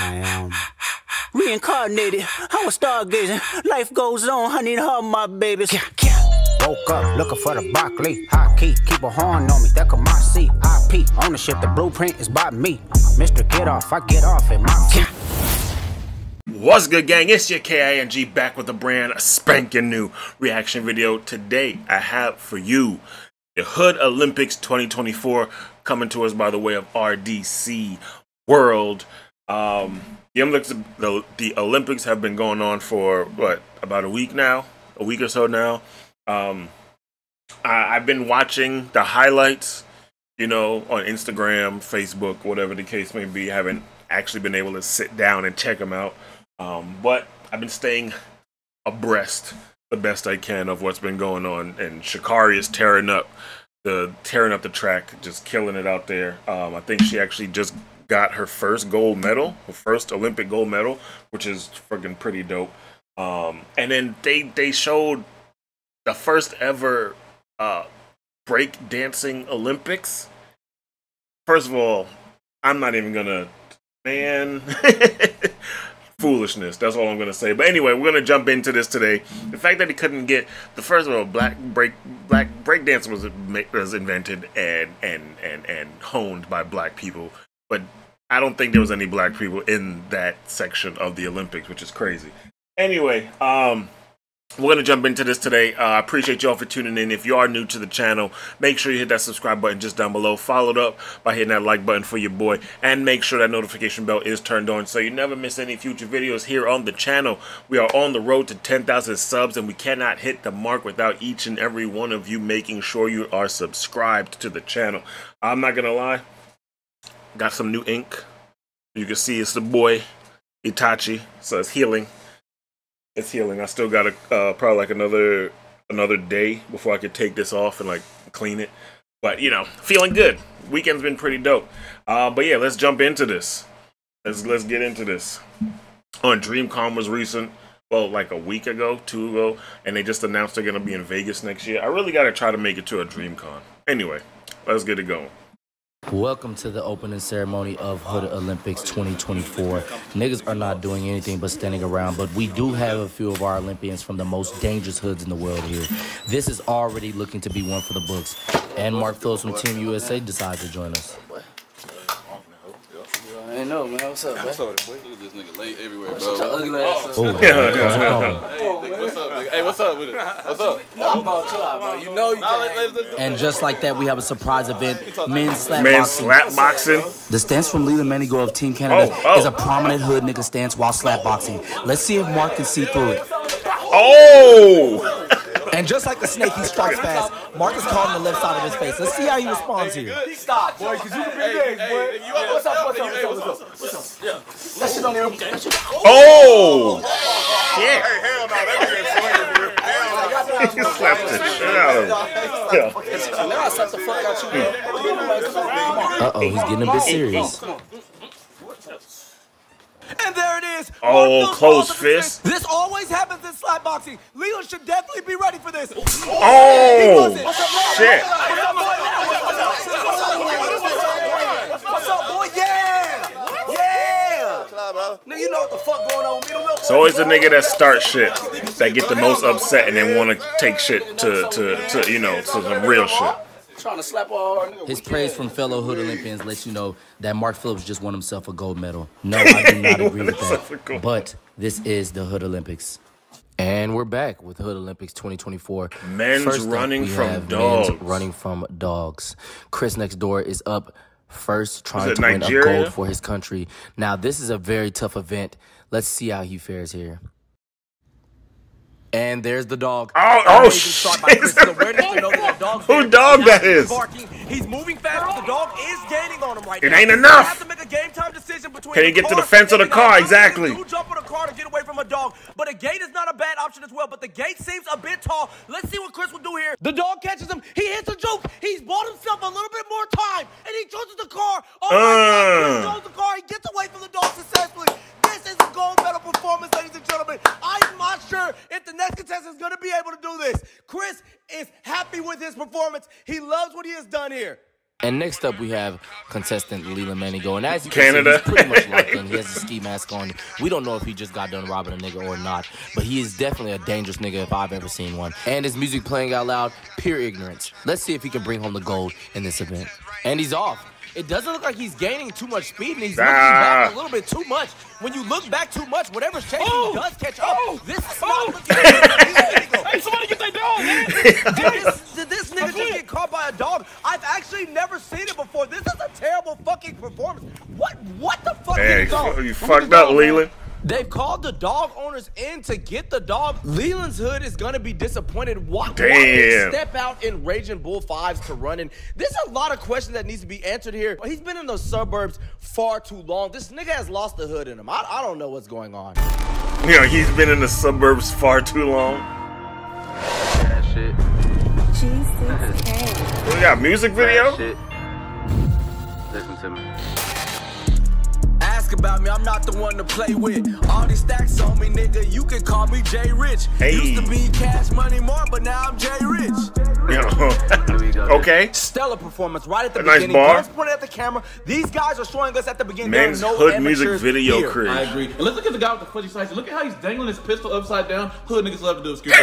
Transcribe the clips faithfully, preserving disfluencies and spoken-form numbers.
I am reincarnated. I was stargazing. Life goes on. I need all my babies. Woke up looking for the broccoli. High key, keep a horn on me. That could my seat. I P ownership. The blueprint is by me. Mister Get Off. I get off in my seat. What's good, gang? It's your K I N G back with a brand spanking new reaction video. Today, I have for you the Hood Olympics twenty twenty-four coming to us by the way of R D C World. Um, the, Olympics, the, the Olympics have been going on for, what, about a week now? A week or so now. Um, I, I've been watching the highlights, you know, on Instagram, Facebook, whatever the case may be. I haven't actually been able to sit down and check them out. Um, but I've been staying abreast the best I can of what's been going on, and Sha'Carri is tearing up the tearing up the track, just killing it out there. Um, I think she actually just got her first gold medal, her first Olympic gold medal, which is freaking pretty dope. Um, and then they they showed the first ever uh, break dancing Olympics. First of all, I'm not even gonna, man. Foolishness, that's all I'm gonna say. But anyway, we're gonna jump into this today. The fact that he couldn't get the first little black break black breakdance was was invented and and and and honed by black people, but I don't think there was any black people in that section of the Olympics, which is crazy. Anyway, um we're gonna jump into this today. Uh, I appreciate y'all for tuning in. If you are new to the channel, make sure you hit that subscribe button just down below, followed up by hitting that like button for your boy, and make sure that notification bell is turned on so you never miss any future videos here on the channel. We are on the road to ten thousand subs, and we cannot hit the mark without each and every one of you making sure you are subscribed to the channel. I'm not gonna lie, got some new ink. You can see it's the boy Itachi, so it's healing. It's healing. I still got a, uh, probably like another another day before I could take this off and like clean it. But you know, feeling good. Weekend's been pretty dope. Uh, but yeah, let's jump into this. Let's let's get into this. On DreamCon was recent, well, like a week ago, two ago, and they just announced they're gonna be in Vegas next year. I really gotta try to make it to a DreamCon. Anyway, let's get it going. Welcome to the opening ceremony of Hood Olympics twenty twenty-four. Niggas are not doing anything but standing around, but we do have a few of our Olympians from the most dangerous hoods in the world here. This is already looking to be one for the books, and Mark Phillips from Team U S A decides to join us. I know, man. What's up, man? What's up, boy? Look at this nigga late everywhere, bro. What's up, ugly ass? What's up, nigga? Hey, what's up with it? What's up? No, I'm about to chill out, bro. You know you can't. And just like that, we have a surprise event, men's slap boxing. Men's slap boxing. The stance from Leland Manigo of Team Canada oh, oh. is a prominent hood nigga stance while slap boxing. Let's see if Mark can see through it. Oh! And just like the snake, he strikes fast. Mark is caught on the left side of his face. Let's see how he responds here. Stop, boy, because you can be big, boy. What's up, what's up, what's up, what's up? That shit on there. Oh! Yeah. Hey, hell no, that nigga swinging, bro. You slapped the shit out of him. Uh-oh, he's getting a bit serious. And there it is. Oh, close fist. This always happens in slap boxing. Leland should definitely be ready for this. Oh, shit. What's up, boy? Yeah. Yeah. You know what the fuck going on with me. It's always the nigga that starts shit that get the most upset and then want to take shit to, to, to, you know, to some real shit. Trying to slap all his praise from fellow Hood Olympians lets you know that Mark Phillips just won himself a gold medal. No, I do not agree with that. But this is the Hood Olympics. And we're back with Hood Olympics twenty twenty-four. Men's First running up, from dogs. Men's running from dogs. Chris next door is up first, trying to win a gold for his country. Now, this is a very tough event. Let's see how he fares here. And there's the dog. Oh, oh shit. By Chris. So where did you know that dog who dog that is? He's moving fast, but the dog is gaining on him right now. It ain't enough. Can he get to the fence or the car? Exactly. You jump on a car to get away from a dog, but a gate is not a bad option as well, but the gate seems a bit tall. Let's see what Chris will do here. The dog catches him. He hits a juke. He's bought himself a little bit more time, and he chooses the car. Oh, my God. He chooses the car. He gets away from the dog successfully. This is a gold medal performance, ladies and gentlemen. I'm not sure if the next contestant is going to be able to do this. Chris is happy with his performance. He loves what he has done here. And next up, we have contestant Leland Manigo. And as you can Canada. see, he's pretty much locked in. He has a ski mask on. We don't know if he just got done robbing a nigga or not, but he is definitely a dangerous nigga if I've ever seen one. And his music playing out loud, pure ignorance. Let's see if he can bring home the gold in this event. And he's off. It doesn't look like he's gaining too much speed, and he's ah. looking back a little bit too much. When you look back too much, whatever's chasing oh. does catch up. Oh. This is oh. not looking good. Hey, somebody get that dog, man. Did this, did this nigga just get caught by a dog? I've actually never seen it before. This is a terrible fucking performance. What What the fuck hey, is going on? You fucked up, Leland. They've called the dog owners in to get the dog. Leland's hood is going to be disappointed. Why did step out in Raging Bull fives to run in? There's a lot of questions that needs to be answered here. He's been in those suburbs far too long. This nigga has lost the hood in him. I, I don't know what's going on. You know, he's been in the suburbs far too long. That shit. Jesus. We got a music video? That shit. Listen to me. About me, I'm not the one to play with. All these stacks on me, nigga. You can call me Jay Rich. Hey. Used to be Cash Money More, but now I'm Jay Rich. Okay. Stellar performance right at the a beginning. Nice bar. Pointed at the camera. These guys are showing us at the beginning. Men's no hood music video here. Cringe. I agree. And let's look at the guy with the fuzzy sights. Look at how he's dangling his pistol upside down. Hood niggas love to do obscure.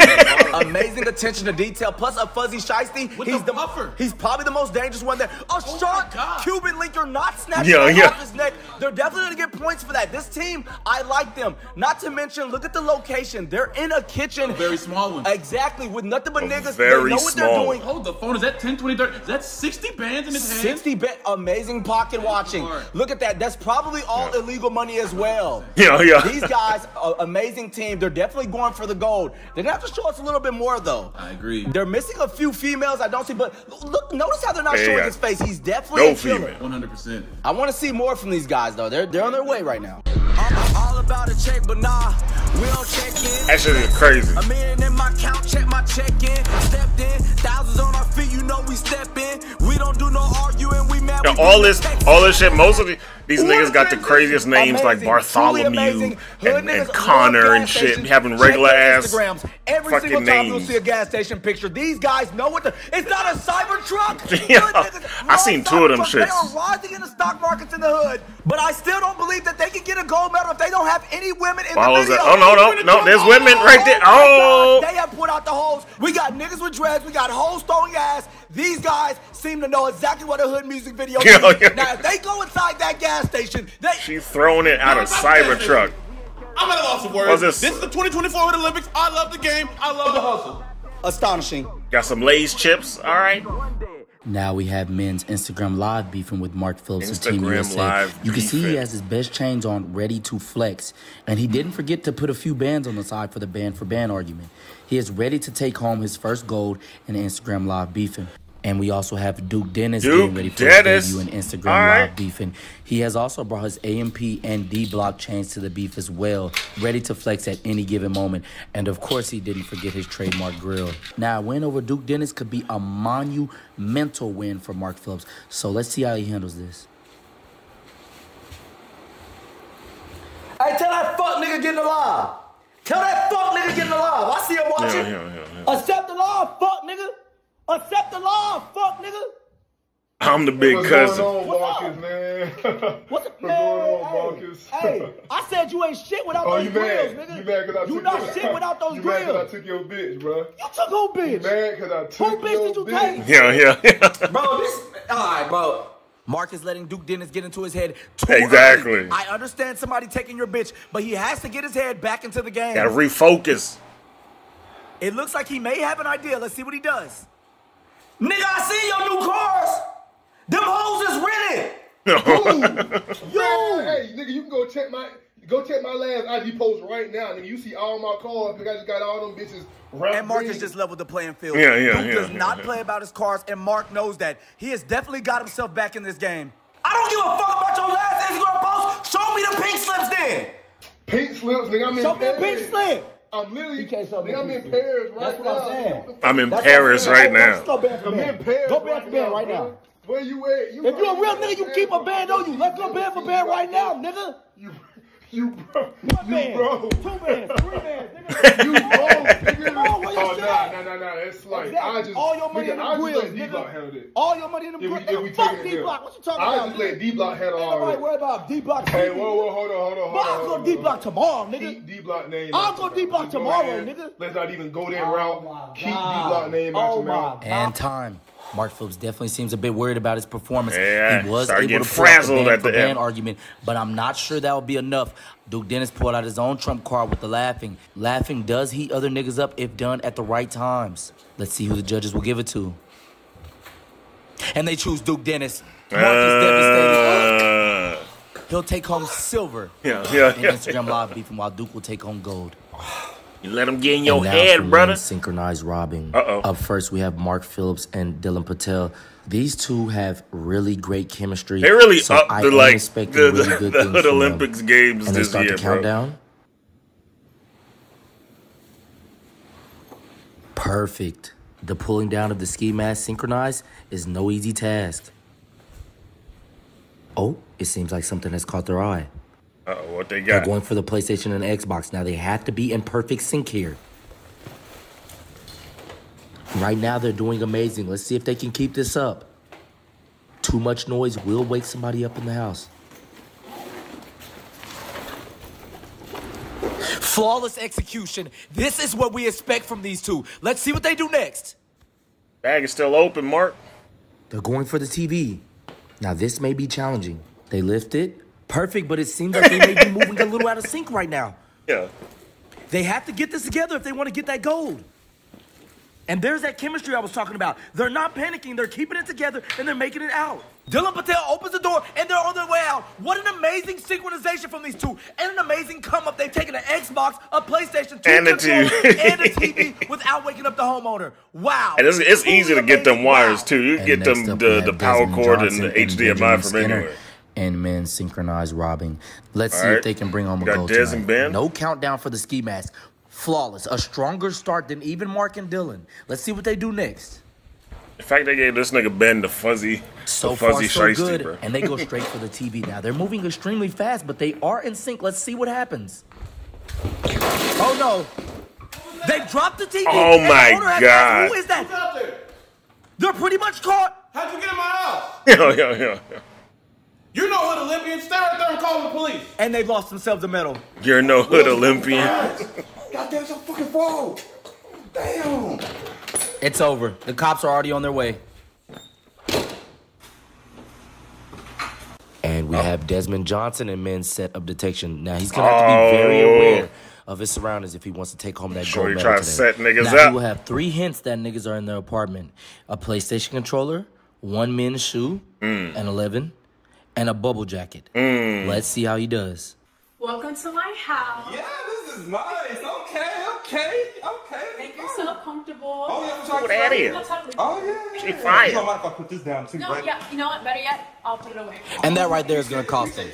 Amazing attention to detail. Plus a fuzzy shiesty. He's the, the buffer. He's probably the most dangerous one there. A oh shark Cuban linker not snatching yeah, yeah. off his neck. They're definitely get points for that. This team, I like them. Not to mention, look at the location. They're in a kitchen. A very small one. Exactly, with nothing but a niggas. Very they know what small. They're doing. Hold the phone. Is that ten, twenty, thirty? Is that sixty bands in his hand? sixty bands. Amazing pocket watching. Look at that. That's probably all yeah. illegal money as well. Yeah, yeah. These guys, are amazing team. They're definitely going for the gold. They're gonna have to show us a little bit more though. I agree. They're missing a few females. I don't see, but look, notice how they're not hey, showing yeah. his face. He's definitely no a killer. one hundred percent. I want to see more from these guys though. They're They're on their way right now. I'm all about a check, but nah, we don't check in. That shit is crazy. A million in my count, check my check in. Stepped in, thousands on our feet, you know we step in. We don't do no arguing, we mad. All this, all this shit, most of the, these niggas got the craziest names like Bartholomew and, and Connor and shit, having regular ass fucking names. Every single time you'll see a gas station picture, these guys know what the, it's not a Cybertruck. Yeah, I seen two of them shits. They are rising in the stock markets in the hood, but I still don't believe that they can get a gold medal if they don't have any women in Follows the video. Oh, no, no, no, there's women right there. Oh, they have put out the hoes. We got niggas with dreads. We got hoes throwing ass. These guys seem to know exactly what a hood music video is. Now, if they go inside that gas station, they... She's throwing it out of Cybertruck. I'm at a loss of words. This? this is the twenty twenty-four Hood Olympics. I love the game. I love the hustle. Astonishing. Got some Lay's chips. All right. Now we have men's Instagram Live beefing with Mark Phillips of Team U S A. You can see he has his best chains on, ready to flex. And he didn't forget to put a few bands on the side for the band-for-band argument. He is ready to take home his first gold in Instagram Live beefing. And we also have Duke Dennis Duke getting ready for Dennis. his debut in Instagram right. Live beefing. He has also brought his A M P and D-Block chains to the beef as well, ready to flex at any given moment. And, of course, he didn't forget his trademark grill. Now, a win over Duke Dennis could be a monumental win for Mark Phillips. So let's see how he handles this. Hey, tell that fuck nigga get in the live. Tell that fuck nigga get in the live. I see him watching. Yeah, yeah, yeah, yeah. Accept the live, fuck nigga. Accept the law, fuck nigga. I'm the big What's cousin. Going on, Marcus, man? What's the, man, going on, Marcus? Hey, hey, I said you ain't shit without oh, those you grills, mad. nigga. You mad because I you took not your, shit without those you grills. You mad because I took your bitch, bro. You took who bitch? You mad because I took who your bitch. Who bitch did you take? Yeah, yeah, yeah. Bro, this, all right, bro. Mark is letting Duke Dennis get into his head too Exactly. early. I understand somebody taking your bitch, but he has to get his head back into the game. Gotta refocus. It looks like he may have an idea. Let's see what he does. Nigga, I see your new cars. Them hoes is rented. No. Yo, hey, nigga, you can go check my go check my last I G post right now, nigga. You see all my cars because I just got all them bitches. And Mark has just leveled the playing field. Yeah, yeah, Duke yeah. does yeah, not yeah. play about his cars, and Mark knows that. He has definitely got himself back in this game. I don't give a fuck about your last Instagram post. Show me the pink slips then. Pink slips, nigga. I mean, show me the pink slip. I'm literally, nigga, I'm in Paris right now. I'm in Paris right now. Go back to bed right now. Where you at? You if you a real nigga, you keep a band on you. Let's go band for band right now, nigga. You, you bro. One band, two bands, three bands, nigga. You bro, nigga. oh, nah, nah, nah, nah. It's like, exactly. I just, all your money nigga, in the grill, I just let D-Block handle it. All your money in the grill. If, if we fuck D-Block. What you talking I about? I just let D-Block handle all right. Ain't nobody worry about D-Block. Hey, whoa, whoa, hold on, hold on, hold on. I'll go D-Block tomorrow, nigga. D-Block name. I'll go D-Block tomorrow, nigga. Let's not even go that route. Keep D-Block name out your mouth. And time. Mark Phillips definitely seems a bit worried about his performance. Yeah, he was able to pull out the man for man argument, but I'm not sure that would be enough. Duke Dennis pulled out his own trump card with the laughing. Laughing does heat other niggas up if done at the right times. Let's see who the judges will give it to. And they choose Duke Dennis. Mark uh, is devastated. He'll take home silver yeah, yeah, in yeah, Instagram yeah. Live beefing, while Duke will take home gold. You let him get in your head, brother. Synchronized robbing. Uh-oh. Up first, we have Mark Phillips and Dylan Patel. These two have really great chemistry. They really so up to like the, really the, the Hood Olympics them. Games and this year, bro. And they start the countdown. Perfect. The pulling down of the ski mask synchronized is no easy task. Oh, it seems like something has caught their eye. Uh-oh, what they got? They're going for the PlayStation and Xbox. Now, they have to be in perfect sync here. Right now, they're doing amazing. Let's see if they can keep this up. Too much noise will wake somebody up in the house. Flawless execution. This is what we expect from these two. Let's see what they do next. Bag is still open, Mark. They're going for the T V. Now, this may be challenging. They lift it. Perfect, but it seems like they may be moving a little out of sync right now. Yeah. They have to get this together if they want to get that gold. And there's that chemistry I was talking about. They're not panicking. They're keeping it together, and they're making it out. Dylan Patel opens the door, and they're on their way out. What an amazing synchronization from these two, and an amazing come-up. They've taken an Xbox, a PlayStation two, and a T V, and a T V without waking up the homeowner. Wow. And it's, it's easy to get them wires, wow. too. You can and get them the, the power cord and the H D M I from anywhere. And men synchronized robbing. Let's All see right. if they can bring home a gold tonight. No countdown for the ski mask. Flawless. A stronger start than even Mark and Dylan. Let's see what they do next. In fact, they gave this nigga Ben the fuzzy, so the fuzzy far, so good. Bro. And they go straight for the T V now. They're moving extremely fast, but they are in sync. Let's see what happens. Oh no! They dropped the T V. Oh my God! Who is that? Who's out there? They're pretty much caught. How'd you get in my house? Yo yo yo yo. You're no Hood Olympian. Stay right there and call the police. And they've lost themselves a medal. You're no Hood Olympian. Goddamn, it's your fucking fault. Damn. It's over. The cops are already on their way. And we oh. have Desmond Johnson in men's set of detection. Now, he's going to have to be very aware of his surroundings if he wants to take home that sure gold medal today. Sure, you trying to set niggas now, up. We will have three hints that niggas are in their apartment. A PlayStation controller, one men's shoe, mm. and eleven. And a bubble jacket. Mm. Let's see how he does. Welcome to my house. Yeah, this is nice. Okay, okay, okay. Make yourself comfortable. Oh, yeah, I'm trying to talk to Oh, yeah. She fine. You don't mind if I put this down, too, No, right? yeah. You know what? Better yet, I'll put it away. And that right there is going to cost him.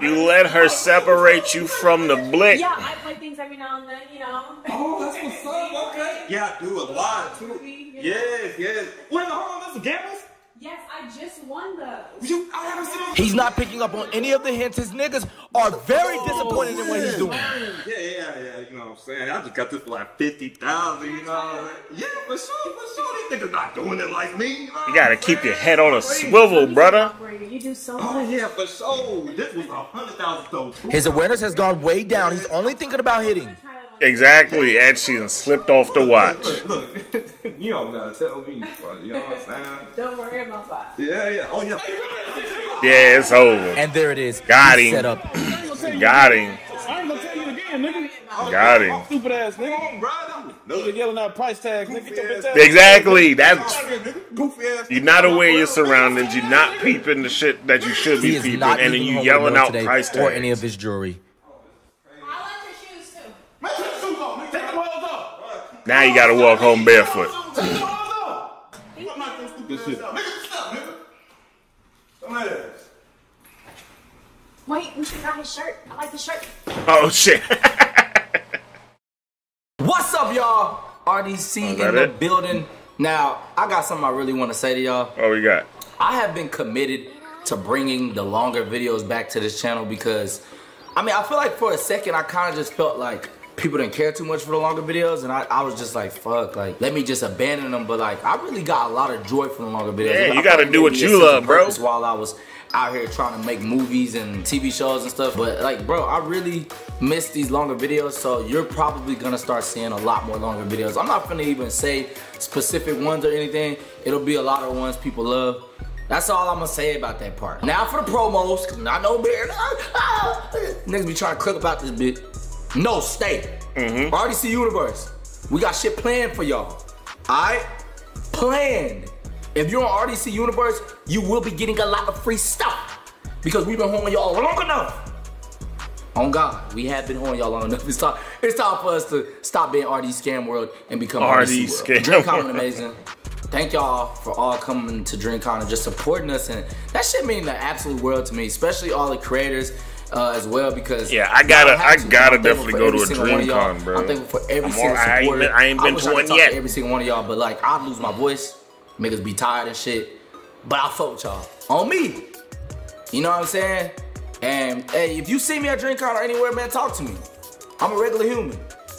You let her separate you from the blick. Yeah, I play things every now and then, you know. Oh, that's what's up, okay. Yeah, I do a lot, too. Yes, yes. Wait, hold on, this is gambles? Yes, I just won those. You, I haven't seen He's not picking up on any of the hints. His niggas are very oh, disappointed yeah. in what he's doing. Yeah, yeah, yeah. You know what I'm saying? I just got this for like fifty thousand, you know? Yeah, for sure, for sure. These niggas not doing it like me. You, know you gotta keep your head on a swivel, brother. You do so much. Oh, yeah, for sure. This was one hundred thousand dollars. His awareness has gone way down. He's only thinking about hitting. Exactly, and she slipped off the watch. Look, look. You don't gotta tell me, you know what I'm saying? Don't worry about that. Yeah, yeah, oh yeah. Yeah, it's over. And there it is. Got him. Set up. Got him. I ain't gonna tell you again, nigga. Got him. Stupid ass nigga. You're yelling out price tags, nigga. Exactly. That's you're not aware of your surroundings. You're not peeping the shit that you should be peeping, and then you yelling out price tags or any of his jewelry. Now you gotta walk home barefoot. Wait, we should buy his shirt. I like the shirt. Oh shit! What's up, y'all? R D C in the building. Now I got something I really want to say to y'all. Oh, we got. I have been committed to bringing the longer videos back to this channel because, I mean, I feel like for a second I kind of just felt like people didn't care too much for the longer videos, and I, I was just like, fuck, like, let me just abandon them. But, like, I really got a lot of joy from the longer videos. Yeah, you got to do what you love, bro. While I was out here trying to make movies and T V shows and stuff. But, like, bro, I really miss these longer videos, so you're probably going to start seeing a lot more longer videos. I'm not going to even say specific ones or anything. It'll be a lot of ones people love. That's all I'm going to say about that part. Now for the promos, because I know better. Niggas be trying to clip about this bitch. No, stay. Mm-hmm. R D C Universe. We got shit planned for y'all. Alright? Planned. If you're on R D C Universe, you will be getting a lot of free stuff. Because we've been holding y'all long enough. On God, we have been holding y'all long enough. It's time, it's time for us to stop being R D Scam World and become R D, R D Scam World. DreamCon went amazing. Thank y'all for all coming to DreamCon and just supporting us. And that shit means the absolute world to me, especially all the creators. Uh, as well, because yeah, I gotta, I gotta definitely go to a DreamCon, bro. I'm thankful for every single supporter. I ain't been to one yet. Every single one of y'all, but like, I lose my voice, niggas be tired and shit. But I fuck y'all on me. You know what I'm saying? And hey, if you see me at DreamCon or anywhere, man, talk to me. I'm a regular human.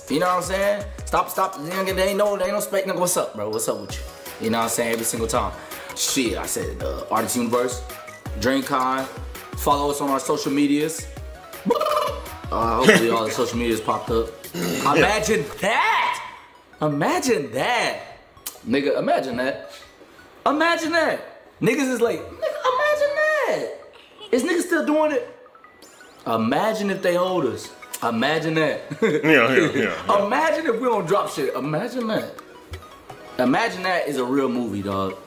You know what I'm saying? Stop, stop. Nigga, they ain't no, they ain't no spec nigga. What's up, bro? What's up with you? You know what I'm saying? Every single time. Shit, I said, uh, R D C Universe, DreamCon. Follow us on our social medias. Uh, hopefully all the social medias popped up. Imagine that! Imagine that! Nigga, imagine that. Imagine that! Niggas is like, nigga, imagine that! Is niggas still doing it? Imagine if they hold us. Imagine that. yeah, yeah, yeah, yeah. Imagine if we don't drop shit. Imagine that. Imagine that is a real movie, dog.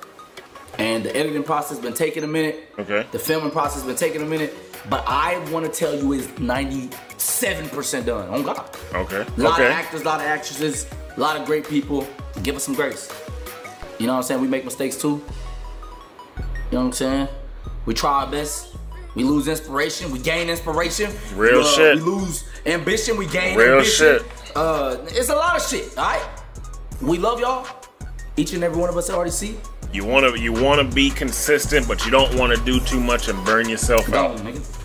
And the editing process been taking a minute. Okay. The filming process been taking a minute. But I want to tell you it's ninety-seven percent done. Oh, God. Okay. A lot okay. of actors, a lot of actresses, a lot of great people. Give us some grace. You know what I'm saying? We make mistakes too. You know what I'm saying? We try our best. We lose inspiration. We gain inspiration. Real uh, shit. We lose ambition. We gain Real ambition. Real shit. Uh, it's a lot of shit, all right? We love y'all. Each and every one of us at R D C. You wanna you wanna be consistent, but you don't wanna do too much and burn yourself out. Is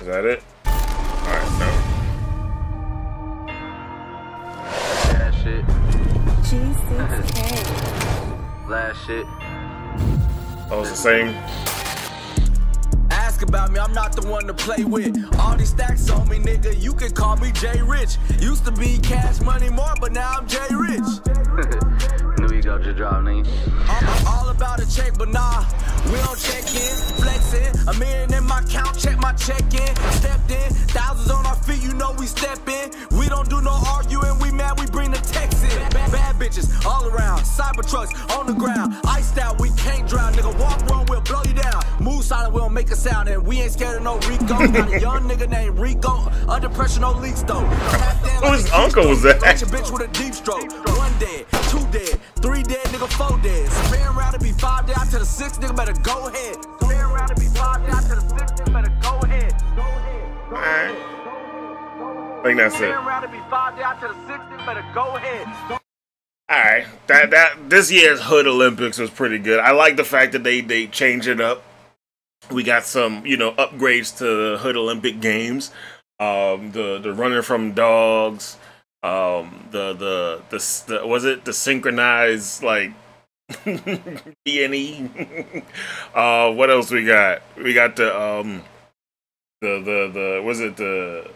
that it? Alright, no. That shit. G six K. Last shit. That was the same. About me, I'm not the one to play with. All these stacks on me, nigga, you can call me Jay Rich. Used to be Cash Money More, but now I'm Jay Rich. New ego just dropped, nigga. I'm all about a check, but nah, we don't check in, flexing. A million in my count, check my check-in. Stepped in, thousands on our feet, you know we step in. We don't do no arguing, we mad, we bring the text in. Bad bitches all around, cyber trucks on the ground. Iced out, we can't drown, nigga. Walk wrong, we'll blow you down. Move silent, we don't make a sound. And we ain't scared of no Rico. Got a young nigga named Rico. Under pressure, no leaks though. Whose uncle was that? Got your bitch with a deep stroke. One dead, two dead, three dead, nigga, four dead. Spare round to be five dead. Out to the six, nigga, better go ahead. Spare round to be five dead. Out to the six, nigga, better go ahead. Go ahead. Go ahead. I think that's it. Spare round to be five dead. Out to the six, nigga, better go ahead. All right, that that this year's Hood Olympics was pretty good. I like the fact that they they change it up. We got some, you know, upgrades to the Hood Olympic Games, um, the the running from dogs, um, the, the the the was it the synchronized like D N E. uh, what else we got? We got the um, the the the was it the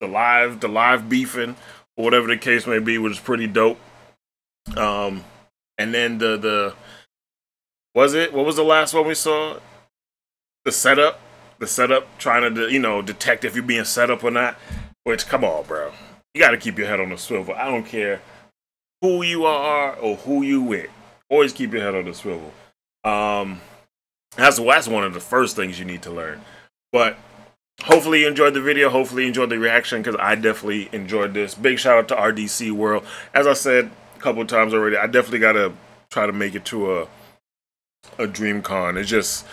the live the live beefing or whatever the case may be, which is pretty dope. Um, and then the the was it what was the last one we saw? The setup, the setup, trying to, you know, detect if you're being set up or not, which, come on, bro. You got to keep your head on the swivel. I don't care who you are or who you with. Always keep your head on the swivel. Um, that's, that's one of the first things you need to learn. But hopefully you enjoyed the video. Hopefully you enjoyed the reaction, because I definitely enjoyed this. Big shout out to R D C World. As I said a couple of times already, I definitely got to try to make it to a, a DreamCon. It's just...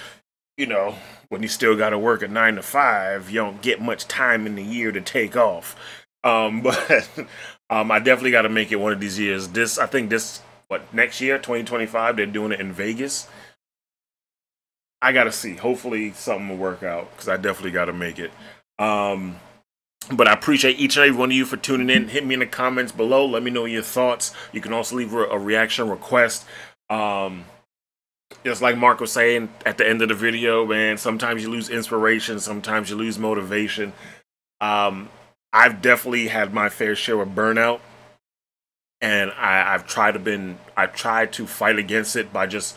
you know, when you still got to work at nine to five, you don't get much time in the year to take off. Um, but um, I definitely got to make it one of these years. This, I think this, what, next year, twenty twenty-five, they're doing it in Vegas. I got to see. Hopefully something will work out, because I definitely got to make it. Um, But I appreciate each and every one of you for tuning in. Hit me in the comments below. Let me know your thoughts. You can also leave a reaction request. Um, just like Mark was saying at the end of the video, man, sometimes you lose inspiration. Sometimes you lose motivation. Um, I've definitely had my fair share of burnout. And I, I've tried to been, I've tried to fight against it by just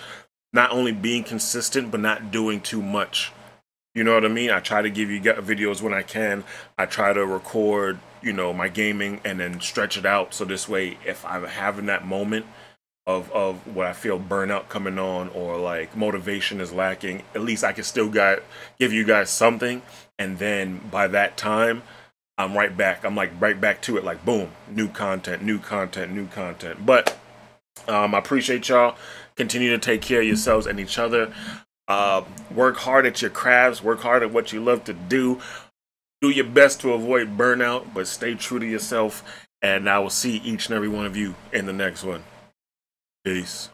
not only being consistent, but not doing too much. You know what I mean? I try to give you videos when I can. I try to record, you know, my gaming and then stretch it out. So this way, if I'm having that moment of, of what I feel burnout coming on or like motivation is lacking, at least I can still got, give you guys something. And then by that time, I'm right back. I'm like right back to it. Like, boom, new content, new content, new content. But um, I appreciate y'all. Continue to take care of yourselves and each other. Uh, work hard at your crafts. Work hard at what you love to do. Do your best to avoid burnout, but stay true to yourself. And I will see each and every one of you in the next one. Peace.